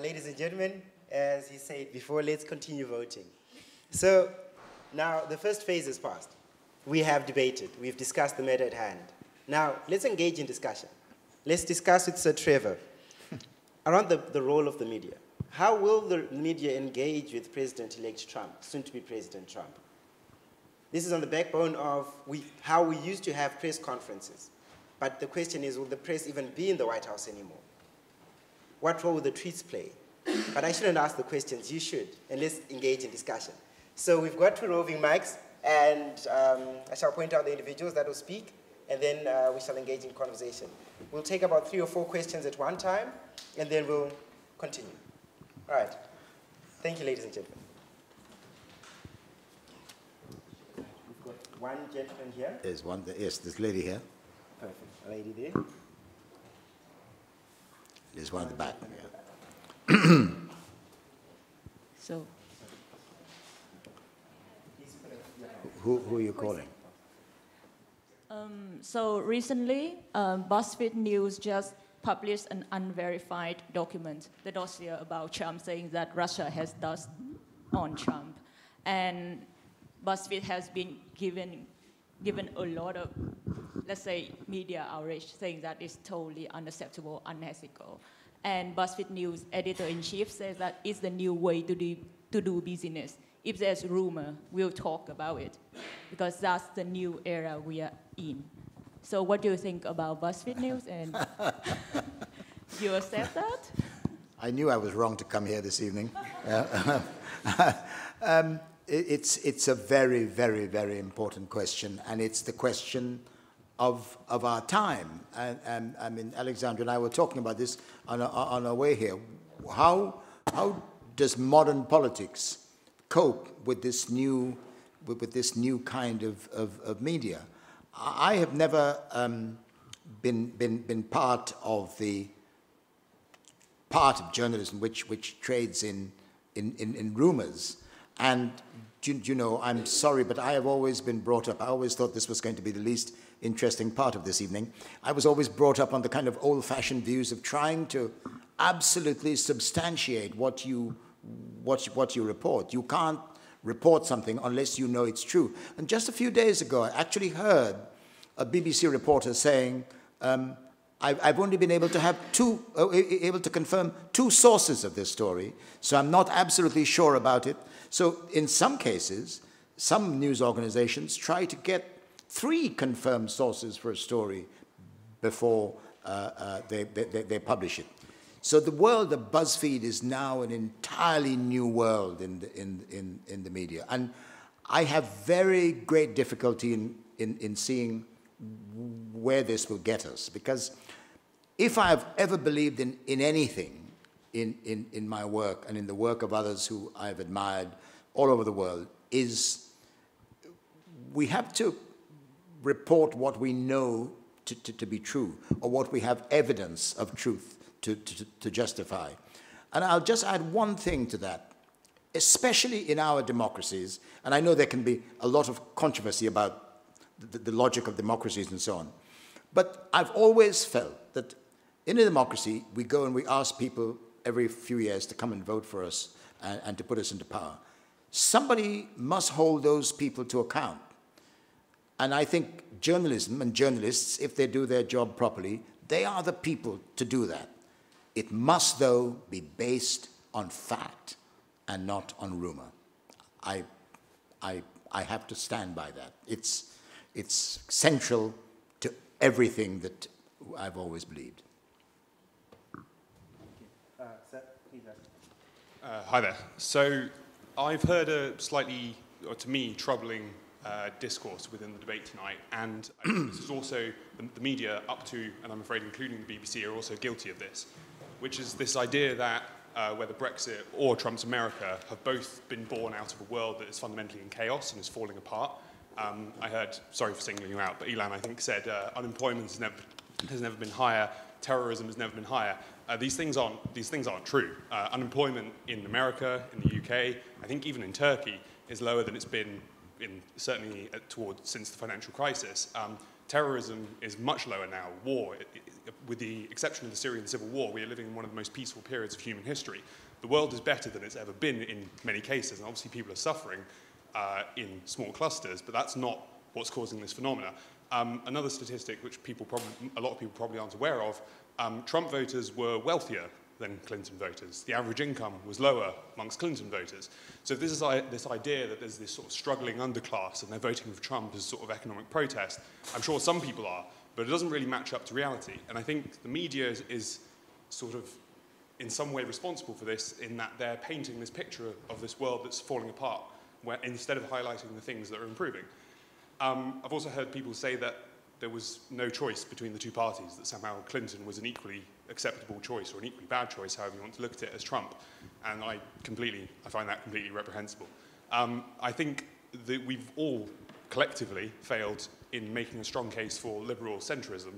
Ladies and gentlemen, as he said before, let's continue voting. So now the first phase is passed. We have debated. We've discussed the matter at hand. Now let's engage in discussion. Let's discuss with Sir Trevor around the role of the media. How will the media engage with President-elect Trump, soon to be President Trump? This is on the backbone of how we used to have press conferences. But the question is, will the press even be in the White House anymore? What role will the tweets play? But I shouldn't ask the questions, you should, and let's engage in discussion. So we've got two roving mics, and I shall point out the individuals that will speak, and then we shall engage in conversation. We'll take about 3 or 4 questions at one time, and then we'll continue. All right. Thank you, ladies and gentlemen. We've got one gentleman here. There's one there. Yes, this lady here. Perfect. A lady there. There's one at the back. Yeah. So. Who are you calling? So recently, BuzzFeed News just published an unverified document, the dossier about Trump, saying that Russia has dust on Trump. And BuzzFeed has been given a lot of, let's say, media outrage, saying that it's totally unacceptable, unethical. And BuzzFeed News editor-in-chief says that it's the new way to do business. If there's rumor, we'll talk about it, because that's the new era we are in. So what do you think about BuzzFeed News, and do you accept that? I knew I was wrong to come here this evening. It's a very, very, very important question, and it's the question of our time. And I mean, Alexandra and I were talking about this on our way here. How does modern politics cope with this new kind of media? I have never been part of journalism which trades in rumors. And you know, I'm sorry, but I have always been brought up. I always thought this was going to be the least interesting part of this evening. I was always brought up on the kind of old-fashioned views of trying to absolutely substantiate what you report. You can't report something unless you know it's true. And just a few days ago, I actually heard a BBC reporter saying, I've only been able to have able to confirm two sources of this story, so I'm not absolutely sure about it. So in some cases, some news organizations try to get 3 confirmed sources for a story before they publish it. So the world of BuzzFeed is now an entirely new world in the media. And I have very great difficulty in seeing where this will get us. Because if I have ever believed in anything in my work and in the work of others who I've admired all over the world, is we have to report what we know to be true, or what we have evidence of truth to justify. And I'll just add one thing to that, especially in our democracies, and I know there can be a lot of controversy about the logic of democracies and so on, but I've always felt that in a democracy, we go and we ask people every few years to come and vote for us and to put us into power. Somebody must hold those people to account. And I think journalism and journalists, if they do their job properly, they are the people to do that. It must, though, be based on fact and not on rumor. I have to stand by that. It's central to everything that I've always believed. Sir, please ask. Hi there. So I've heard a slightly, or to me, troubling discourse within the debate tonight, and I think this is also the media up to, and I'm afraid including the BBC, are also guilty of this, which is this idea that whether Brexit or Trump's America have both been born out of a world that is fundamentally in chaos and is falling apart. I heard, sorry for singling you out, but Elan, I think, said unemployment has never been higher, terrorism has never been higher. These things aren't true. Unemployment in America, in the UK, I think even in Turkey, is lower than it's been certainly since the financial crisis. Terrorism is much lower now. War, with the exception of the Syrian civil war, we are living in one of the most peaceful periods of human history. The world is better than it's ever been in many cases, and obviously people are suffering in small clusters, but that's not what's causing this phenomena. Another statistic which people a lot of people probably aren't aware of, Trump voters were wealthier than Clinton voters. The average income was lower amongst Clinton voters. So this is this idea that there's this sort of struggling underclass and they're voting for Trump as sort of economic protest. I'm sure some people are, but it doesn't really match up to reality. And I think the media is sort of in some way responsible for this, in that they're painting this picture of this world that's falling apart, where, instead of highlighting the things that are improving. I've also heard people say that there was no choice between the two parties, that somehow Clinton was an equally acceptable choice or an equally bad choice, however you want to look at it, as Trump. And I find that completely reprehensible. I think that we've all collectively failed in making a strong case for liberal centrism.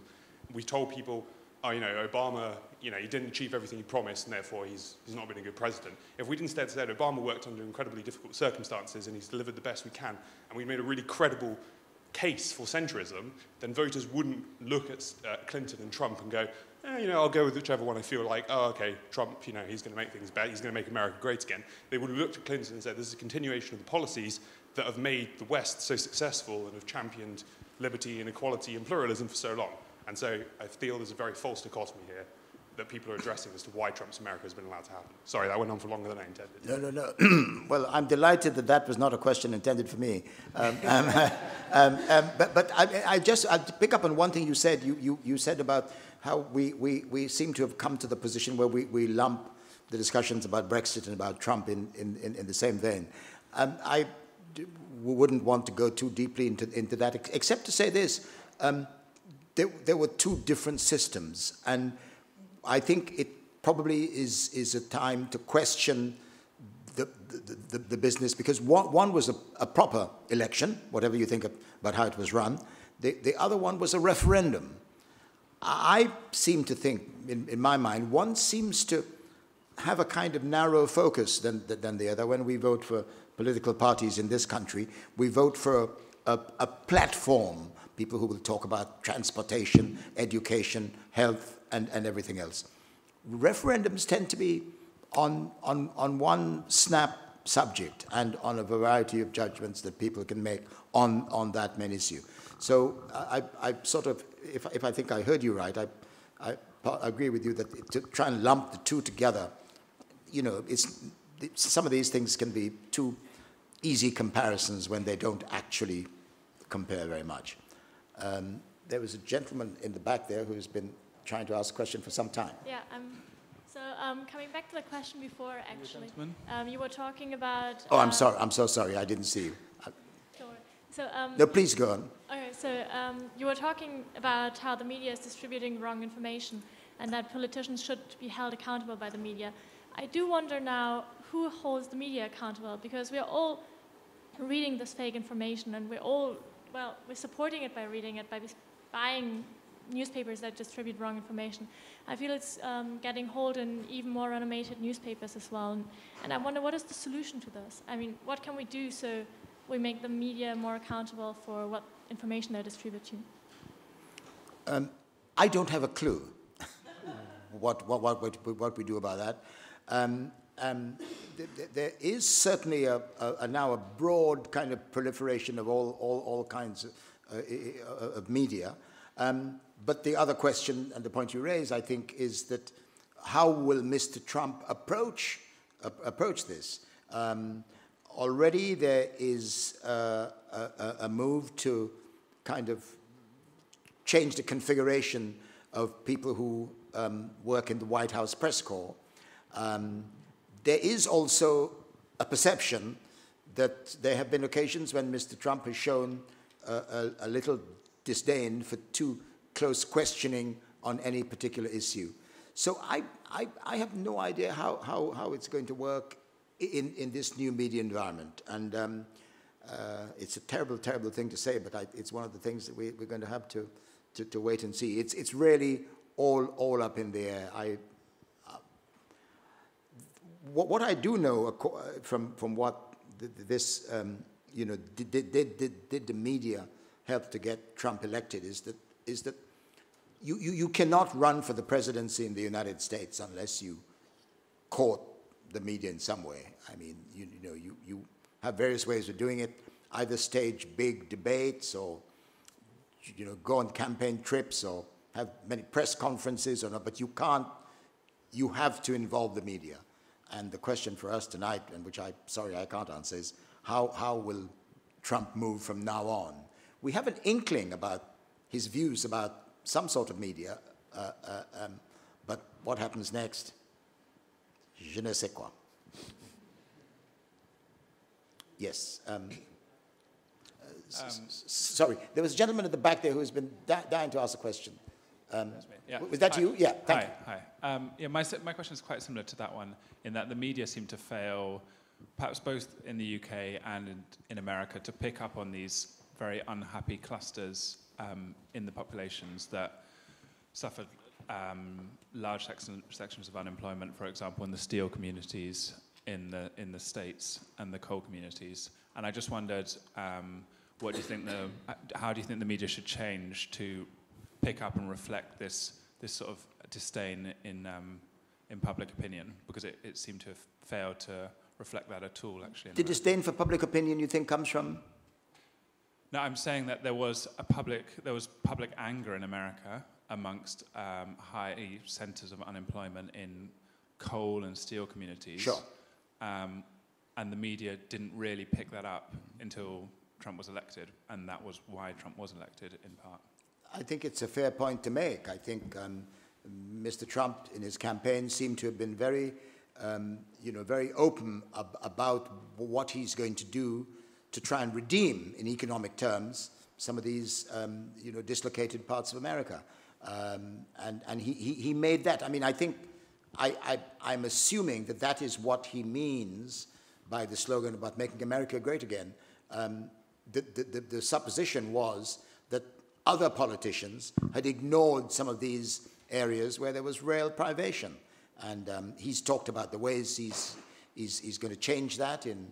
We told people, oh, you know, Obama, you know, he didn't achieve everything he promised, and therefore he's not been a good president. If we'd instead said Obama worked under incredibly difficult circumstances and he's delivered the best we can, and we made a really credible case for centrism, then voters wouldn't look at Clinton and Trump and go, eh, you know, I'll go with whichever one I feel like. Oh, okay, Trump, you know, he's going to make things better. He's going to make America great again. They would have looked at Clinton and said, this is a continuation of the policies that have made the West so successful and have championed liberty and equality and pluralism for so long. And so I feel there's a very false dichotomy here that people are addressing as to why Trump's America has been allowed to happen. Sorry, that went on for longer than I intended. No, no, no. Well, I'm delighted that that was not a question intended for me. But I pick up on one thing you said. You said about how we seem to have come to the position where we lump the discussions about Brexit and about Trump in the same vein. I wouldn't want to go too deeply into that, except to say this. There were two different systems, and I think it probably is a time to question the business, because one was a proper election, whatever you think about how it was run. The other one was a referendum. I seem to think, in my mind, one seems to have a kind of narrow focus than the other. When we vote for political parties in this country, we vote for a platform, people who will talk about transportation, education, health, and everything else. Referendums tend to be on one snap subject and on a variety of judgments that people can make on that main issue. So I sort of, if I think I heard you right, I agree with you that to try and lump the two together, you know, some of these things can be too easy comparisons when they don't actually compare very much. There was a gentleman in the back there who's been trying to ask a question for some time. Yeah, so coming back to the question before, actually, you were talking about... Oh, I'm sorry. I'm so sorry. I didn't see you. No, please go on. Okay, so you were talking about how the media is distributing wrong information and that politicians should be held accountable by the media. I do wonder now who holds the media accountable, because we're all reading this fake information and we're all... Well, we're supporting it by reading it, by buying newspapers that distribute wrong information. I feel it's getting hold in even more animated newspapers as well. And I wonder, what is the solution to this? I mean, what can we do so we make the media more accountable for what information they're distributing? I don't have a clue what we do about that. There is certainly now a broad kind of proliferation of all kinds of media. But the other question, and the point you raise, I think, is that how will Mr. Trump approach this? Already there is a move to kind of change the configuration of people who work in the White House press corps. There is also a perception that there have been occasions when Mr. Trump has shown a little disdain for too close questioning on any particular issue. So I have no idea how it's going to work in this new media environment. And it's a terrible, terrible thing to say, but it's one of the things that we're going to have to wait and see. It's really all up in the air. What I do know from what this, you know, did the media helped to get Trump elected is that you cannot run for the presidency in the United States unless you court the media in some way. I mean, you have various ways of doing it. Either stage big debates, or go on campaign trips, or have many press conferences, or not. But you can't. You have to involve the media. And the question for us tonight, and which I can't answer, is how will Trump move from now on? We have an inkling about his views about some sort of media, but what happens next? Je ne sais quoi. Yes. Sorry, there was a gentleman at the back there who has been dying to ask a question. Yeah. Was that you? Yeah, thank you. Hi. My question is quite similar to that one, in that the media seem to fail, perhaps both in the UK and in America, to pick up on these very unhappy clusters in the populations that suffered large sections of unemployment, for example, in the steel communities in the States and the coal communities. And I just wondered, what do you think how do you think the media should change to pick up and reflect this sort of disdain in public opinion? Because it seemed to have failed to reflect that at all, actually. The disdain for public opinion, you think, comes from? No, I'm saying that there was public anger in America amongst high centres of unemployment in coal and steel communities. Sure. And the media didn't really pick that up until Trump was elected, and that was why Trump was elected in part. I think it's a fair point to make. I think Mr. Trump, in his campaign, seemed to have been very, very open about what he's going to do to try and redeem, in economic terms, some of these dislocated parts of America. And he made that. I mean, I think, I'm assuming that is what he means by the slogan about making America great again. The supposition was that other politicians had ignored some of these areas where there was real privation. And he's talked about the ways he's going to change that in,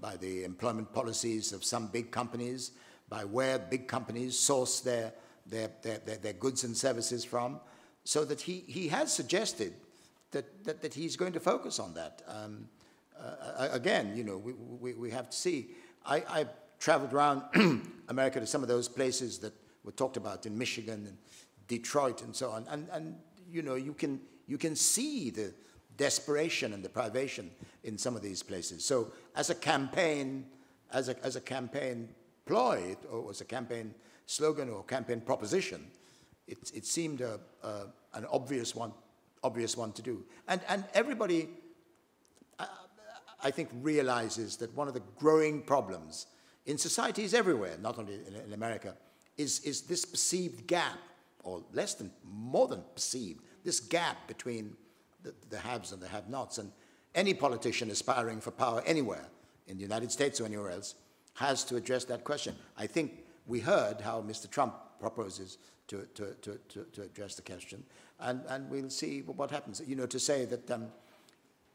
by the employment policies of some big companies, by where big companies source their goods and services from, so that he has suggested that he's going to focus on that. Again, we have to see. I've traveled around America to some of those places that were talked about in Michigan and Detroit and so on, and you can see the desperation and the privation in some of these places. So as a campaign ploy, or as a campaign slogan or campaign proposition, it seemed an obvious one to do. And everybody, I think, realizes that one of the growing problems in societies everywhere, not only in America, is this perceived gap, or more than perceived, this gap between the haves and the have-nots. And any politician aspiring for power anywhere, in the United States or anywhere else, has to address that question. I think we heard how Mr. Trump proposes to address the question, and we'll see what happens. To say that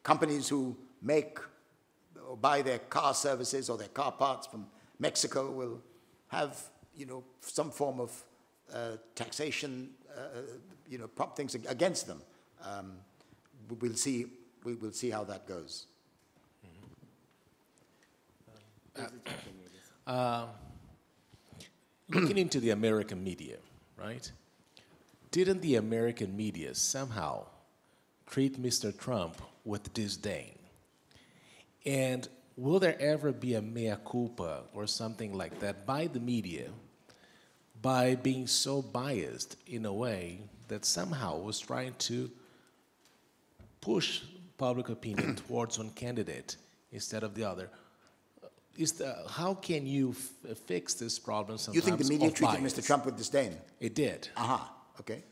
companies who make or buy their car services or their car parts from Mexico will have, some form of taxation, prop things against them. We'll see. We will see how that goes. Looking into the American media, right? Didn't the American media somehow treat Mr. Trump with disdain? And will there ever be a mea culpa or something like that by the media, by being so biased in a way that somehow was trying to push public opinion towards one candidate instead of the other? How can you fix this problem sometimes? You think the media treated Mr. Trump with disdain? It did. Aha, okay.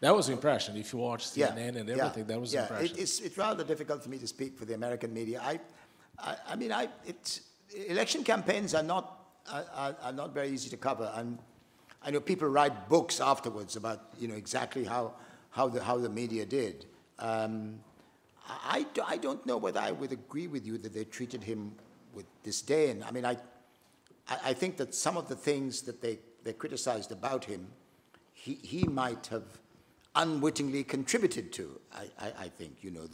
That was the impression. If you watch CNN and everything, that was the impression. It's rather difficult for me to speak for the American media. Election campaigns are not very easy to cover. And I know people write books afterwards about, exactly how the media did. I don't know whether I would agree with you that they treated him with disdain. I mean, I think that some of the things that they criticized about him, he might have unwittingly contributed to, I think, you know,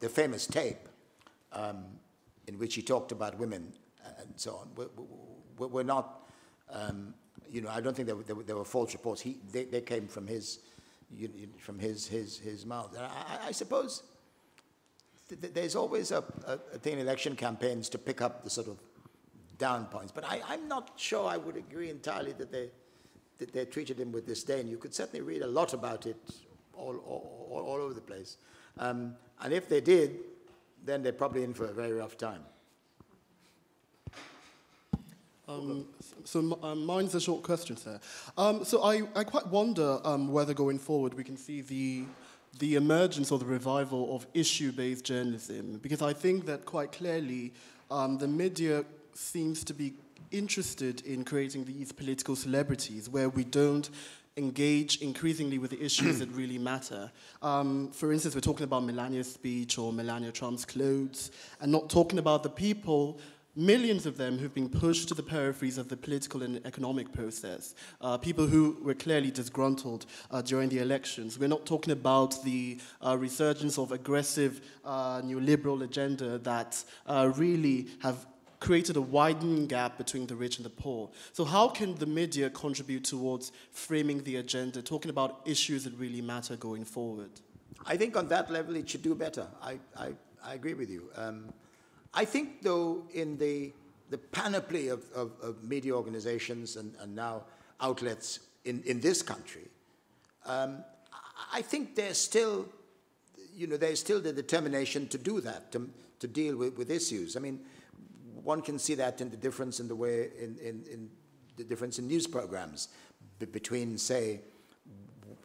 the famous tape in which he talked about women and so on. We're not, you know, I don't think there were false reports. They came from his mouth. And I suppose there's always a thing in election campaigns to pick up the sort of down points, but I'm not sure I would agree entirely that they treated him with disdain. You could certainly read a lot about it all over the place. And if they did, then they're probably in for a very rough time. Mine's a short question, sir. So I quite wonder whether going forward we can see the emergence or the revival of issue-based journalism, because I think that quite clearly the media seems to be interested in creating these political celebrities where we don't engage increasingly with the issues that really matter. For instance, we're talking about Melania's speech or Melania Trump's clothes and not talking about the people, millions of them, who've been pushed to the peripheries of the political and economic process, people who were clearly disgruntled during the elections. We're not talking about the resurgence of aggressive neoliberal agenda that really have created a widening gap between the rich and the poor. So how can the media contribute towards framing the agenda, talking about issues that really matter going forward? I think on that level it should do better. I agree with you. I think, though, in the panoply of media organizations and now outlets in this country, I think there's still, you know, there's still the determination to do that, to deal with issues. I mean, one can see that in the difference in the way, in the difference in news programs between, say,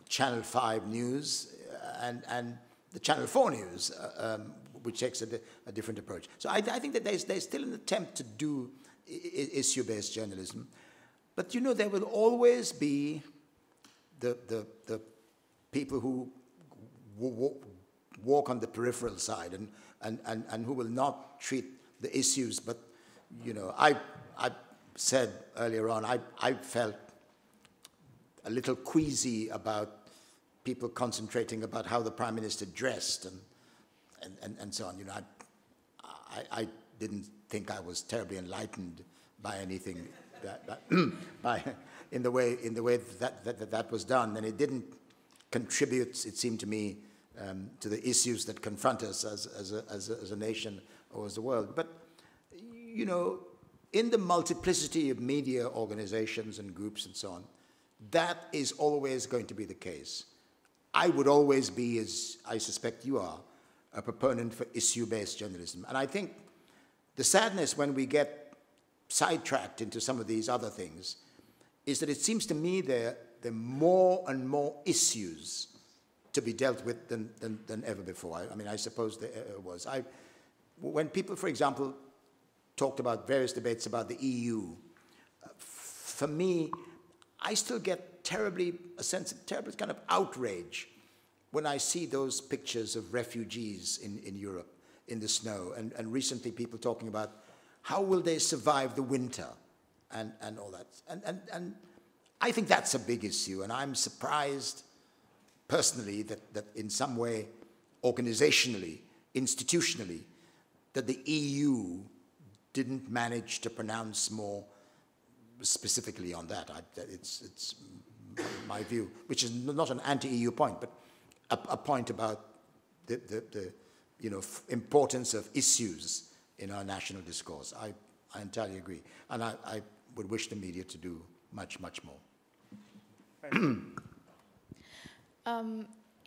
Channel 5 News and the Channel 4 News, which takes a different approach. So I think that there's still an attempt to do issue-based journalism. But, you know, there will always be the people who walk on the peripheral side and who will not treat the issues. But, you know, I said earlier on, I felt a little queasy about people concentrating about how the Prime Minister dressed and so on. You know, I didn't think I was terribly enlightened by anything in the way that was done, and it didn't contribute, it seemed to me, to the issues that confront us as a nation or as a world. But, you know, in the multiplicity of media organizations and groups and so on, that is always going to be the case. I would always be, as I suspect you are, a proponent for issue-based journalism. And I think the sadness when we get sidetracked into some of these other things is that it seems to me there are more and more issues to be dealt with than ever before. I mean, I suppose there was. When people, for example, talked about various debates about the EU, for me, I still get a sense of terrible kind of outrage when I see those pictures of refugees in Europe in the snow, and recently people talking about how will they survive the winter and all that. And I think that's a big issue, and I'm surprised personally that in some way, organizationally, institutionally, that the EU didn't manage to pronounce more specifically on that. It's my view, which is not an anti-EU point, but a point about the you know, importance of issues in our national discourse. I entirely agree. And I would wish the media to do much, much more.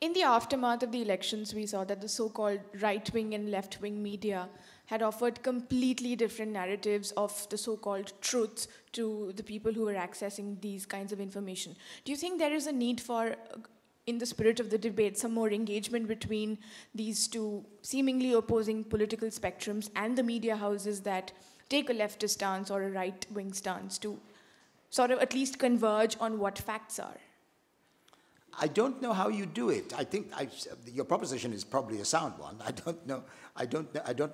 In the aftermath of the elections, we saw that the so-called right-wing and left-wing media had offered completely different narratives of the so-called truth to the people who were accessing these kinds of information. Do you think there is a need for, in the spirit of the debate, some more engagement between these two seemingly opposing political spectrums and the media houses that take a leftist stance or a right-wing stance to sort of at least converge on what facts are? I don't know how you do it. I think your proposition is probably a sound one. I don't know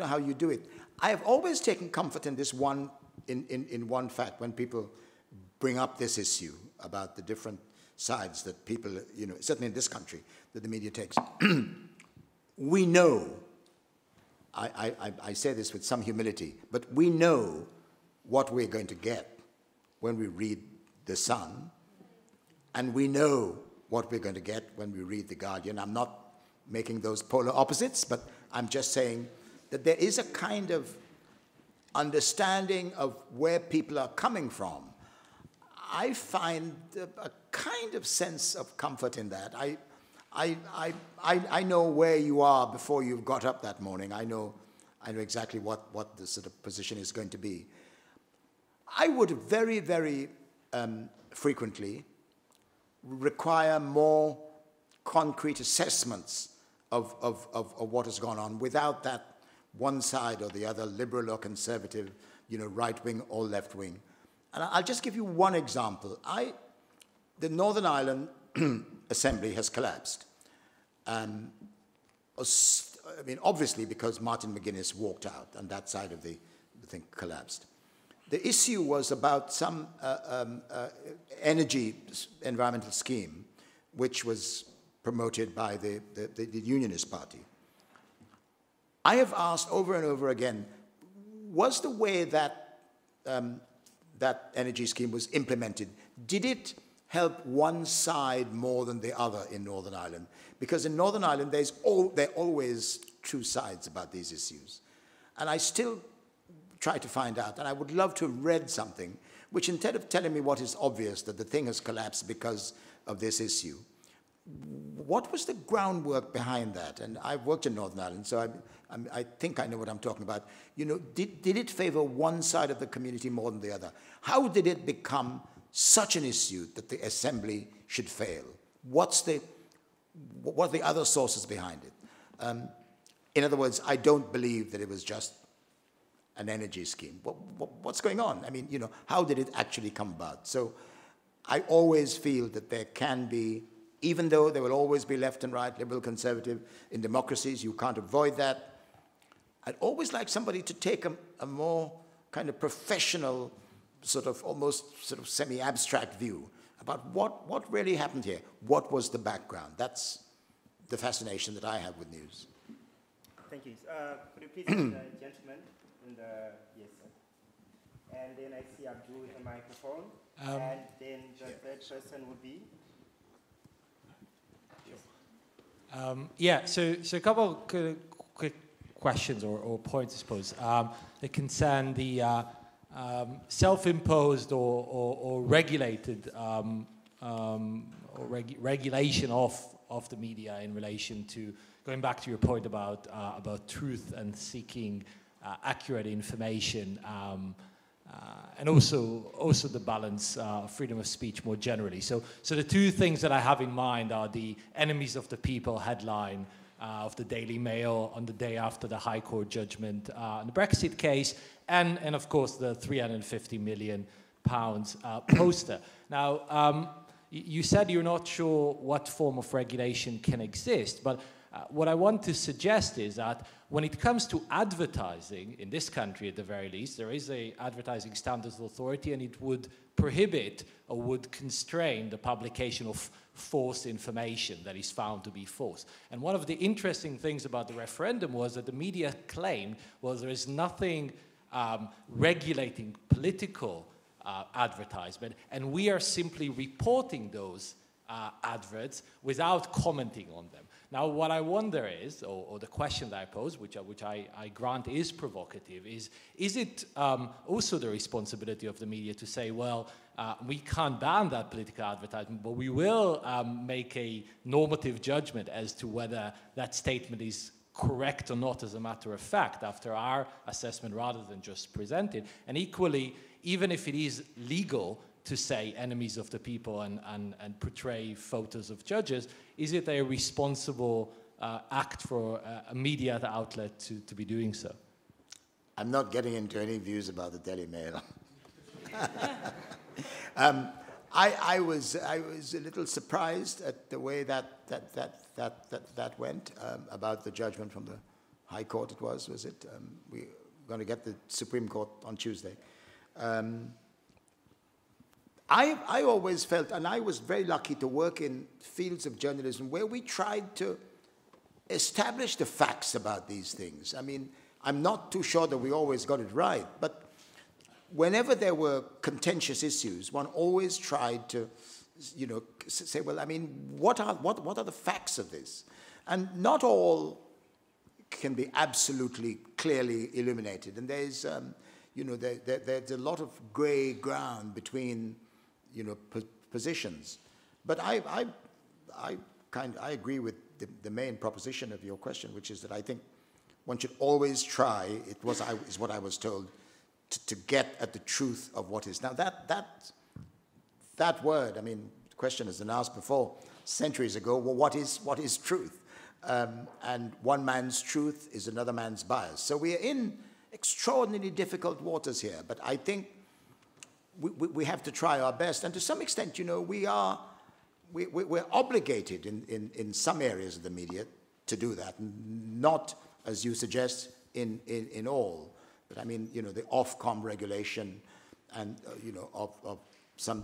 how you do it. I have always taken comfort in this one in one fact, when people bring up this issue about the different sides that people, you know, certainly in this country, that the media takes, we know, I say this with some humility, but we know what we're going to get when we read The Sun, and we know what we're going to get when we read The Guardian. I'm not making those polar opposites, but I'm just saying that there is a kind of understanding of where people are coming from. I find a kind of sense of comfort in that. I know where you are before you've got up that morning. I know exactly what the sort of position is going to be. I would very, very frequently require more concrete assessments of what has gone on without that one side or the other, liberal or conservative, you know, right wing or left wing. And I'll just give you one example. The Northern Ireland Assembly has collapsed. I mean, obviously because Martin McGuinness walked out and that side of the thing collapsed. The issue was about some energy environmental scheme which was promoted by the Unionist Party. I have asked over and over again, was the way that that energy scheme was implemented, did it help one side more than the other in Northern Ireland? Because in Northern Ireland, there are always two sides about these issues. And I still try to find out, and I would love to have read something, which instead of telling me what is obvious, that the thing has collapsed because of this issue, what was the groundwork behind that? And I've worked in Northern Ireland, so I think I know what I'm talking about. You know, did it favor one side of the community more than the other? How did it become such an issue that the Assembly should fail? What are the other sources behind it? In other words, I don't believe that it was just an energy scheme. What's going on? I mean, you know, how did it actually come about? So I always feel that there can be, even though there will always be left and right, liberal, conservative, in democracies, you can't avoid that. I'd always like somebody to take a more kind of professional, sort of almost sort of semi-abstract view about what really happened here. What was the background? That's the fascination that I have with news. Thank you. Could you please, gentlemen? And, yes. And then I see Abdul with the microphone. And then the third person would be? Yeah, so a couple of quick questions or points, I suppose, that concern the self-imposed or regulated regulation of the media in relation to, going back to your point about truth and seeking accurate information, and also the balance of freedom of speech more generally. So the two things that I have in mind are the enemies of the people headline of the Daily Mail on the day after the High Court judgment on the Brexit case, and of course the £350 million poster. Now, you said you're not sure what form of regulation can exist, but what I want to suggest is that when it comes to advertising, in this country at the very least, there is an Advertising Standards Authority, and it would prohibit or would constrain the publication of false information that is found to be false. And one of the interesting things about the referendum was that the media claimed, well, there is nothing regulating political advertisement, and we are simply reporting those adverts without commenting on them. Now, what I wonder is, or the question that I pose, which I grant is provocative, is it also the responsibility of the media to say, well, we can't ban that political advertisement, but we will make a normative judgment as to whether that statement is correct or not as a matter of fact after our assessment rather than just present it. And equally, even if it is legal to say enemies of the people and portray photos of judges, is it a responsible act for a media outlet to be doing so? I'm not getting into any views about the Daily Mail. I was a little surprised at the way that went about the judgment from the High Court. Was it? We're going to get the Supreme Court on Tuesday. I always felt, and I was very lucky to work in fields of journalism where we tried to establish the facts about these things. I mean, I'm not too sure that we always got it right, but whenever there were contentious issues, one always tried to, you know, say, well, I mean, what are the facts of this? And not all can be absolutely clearly illuminated. And there's, you know, there's a lot of grey ground between, you know, positions. But I agree with the main proposition of your question, which is that I think one should always try, is what I was told, to get at the truth of what is. Now, that word, I mean, the question has been asked before, centuries ago, well, what is truth? And one man's truth is another man's bias. So we are in extraordinarily difficult waters here, but I think we have to try our best. And to some extent, you know, we're obligated in some areas of the media to do that, not, as you suggest, in all. But I mean, you know, the Ofcom regulation and, you know, of some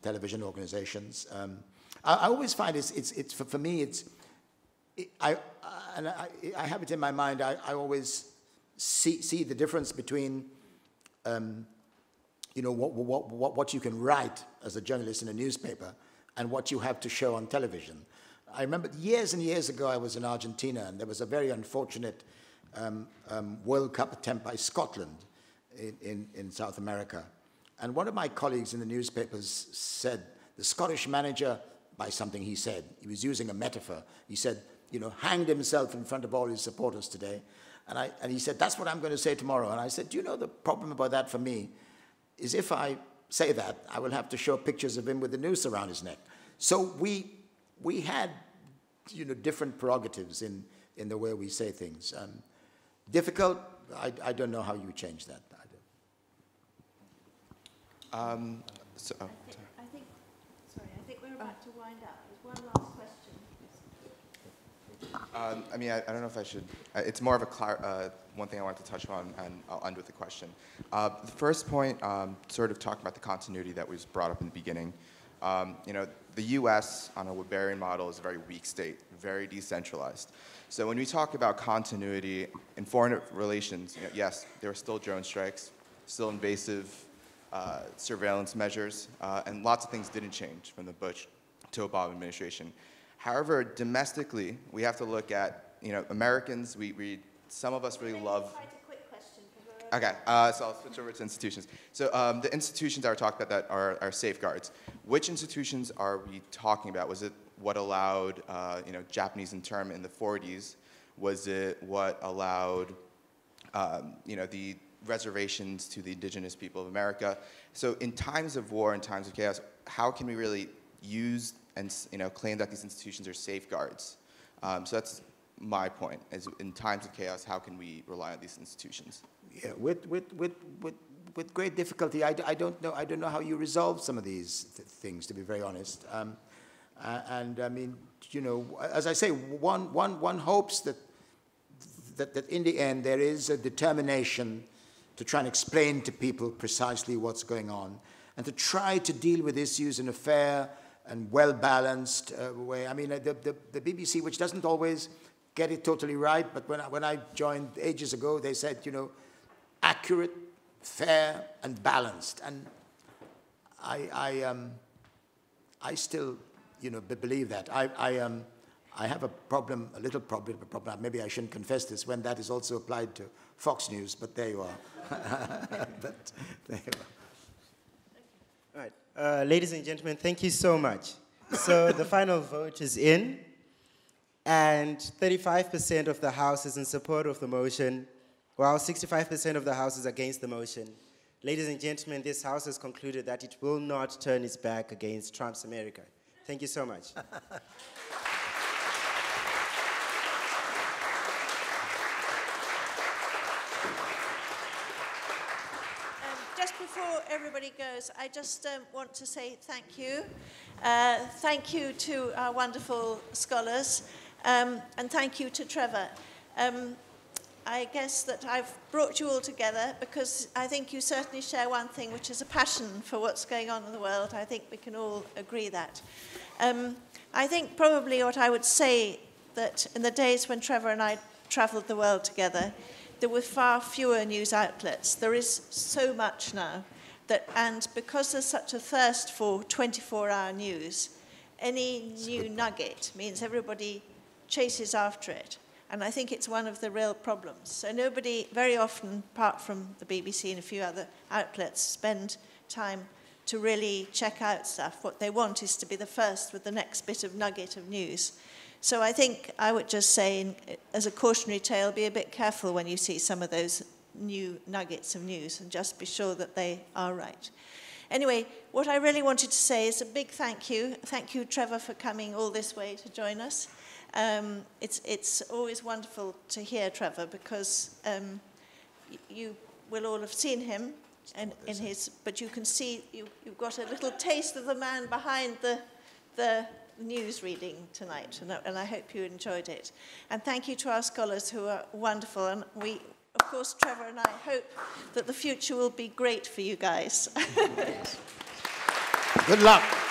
television organizations. I always find it's for me, I have it in my mind, I always see the difference between, you know, what you can write as a journalist in a newspaper and what you have to show on television. I remember years and years ago, I was in Argentina, and there was a very unfortunate World Cup attempt by Scotland in South America. And one of my colleagues in the newspapers said, the Scottish manager, by something he said, he was using a metaphor, he said, you know, hanged himself in front of all his supporters today. And he said, that's what I'm going to say tomorrow. And I said, do you know the problem about that for me is if I say that, I will have to show pictures of him with the noose around his neck. So we had, you know, different prerogatives in the way we say things. Difficult, I don't know how you change that. I think we're about to wind up. There's one last question. I mean, I don't know if I should. It's more of a one thing I wanted to touch on, and I'll end with a question. The first point, sort of talking about the continuity that was brought up in the beginning. You know, the U.S. on a Weberian model is a very weak state, very decentralized. So when we talk about continuity in foreign relations, you know, yes, there are still drone strikes, still invasive surveillance measures, and lots of things didn't change from the Bush to Obama administration. However, domestically, we have to look at, you know, Americans, some of us really love... Okay, so I'll switch over to institutions. So the institutions that were talked about that are safeguards. Which institutions are we talking about? Was it what allowed, you know, Japanese internment in the 40s? Was it what allowed, you know, the reservations to the indigenous people of America? So in times of war, in times of chaos, how can we really use and, you know, claim that these institutions are safeguards? So that's my point, is in times of chaos, how can we rely on these institutions? Yeah, with great difficulty. I don't know how you resolve some of these things, to be very honest. And I mean, you know, as I say, one hopes that in the end there is a determination to try and explain to people precisely what's going on, and to try to deal with issues in a fair and well-balanced way. I mean, the BBC, which doesn't always get it totally right, but when I joined ages ago, they said, you know, accurate, fair, and balanced. And I still, you know, believe that. I have a little problem, maybe I shouldn't confess this, when that is also applied to Fox News, but there you are. But there you are. All right, ladies and gentlemen, thank you so much. So the final vote is in, and 35% of the House is in support of the motion, while 65% of the House is against the motion. Ladies and gentlemen, this House has concluded that it will not turn its back against Trump's America. Thank you so much. Before everybody goes, I just want to say thank you. Thank you to our wonderful scholars, and thank you to Trevor. I guess that I've brought you all together because I think you certainly share one thing, which is a passion for what's going on in the world. I think we can all agree that. I think probably what I would say that in the days when Trevor and I travelled the world together, there were far fewer news outlets. There is so much now. And because there's such a thirst for 24-hour news, any new nugget means everybody chases after it. And I think it's one of the real problems. So nobody, very often, apart from the BBC and a few other outlets, spend time to really check out stuff. What they want is to be the first with the next bit of nugget of news. So I think I would just say, as a cautionary tale, be a bit careful when you see some of those new nuggets of news and just be sure that they are right. Anyway, what I really wanted to say is a big thank you. Thank you, Trevor, for coming all this way to join us. It's always wonderful to hear Trevor because you will all have seen him in his, but you can see you've got a little taste of the man behind the news reading tonight, and I hope you enjoyed it. And thank you to our scholars who are wonderful, and we, of course, Trevor and I hope that the future will be great for you guys. Good luck.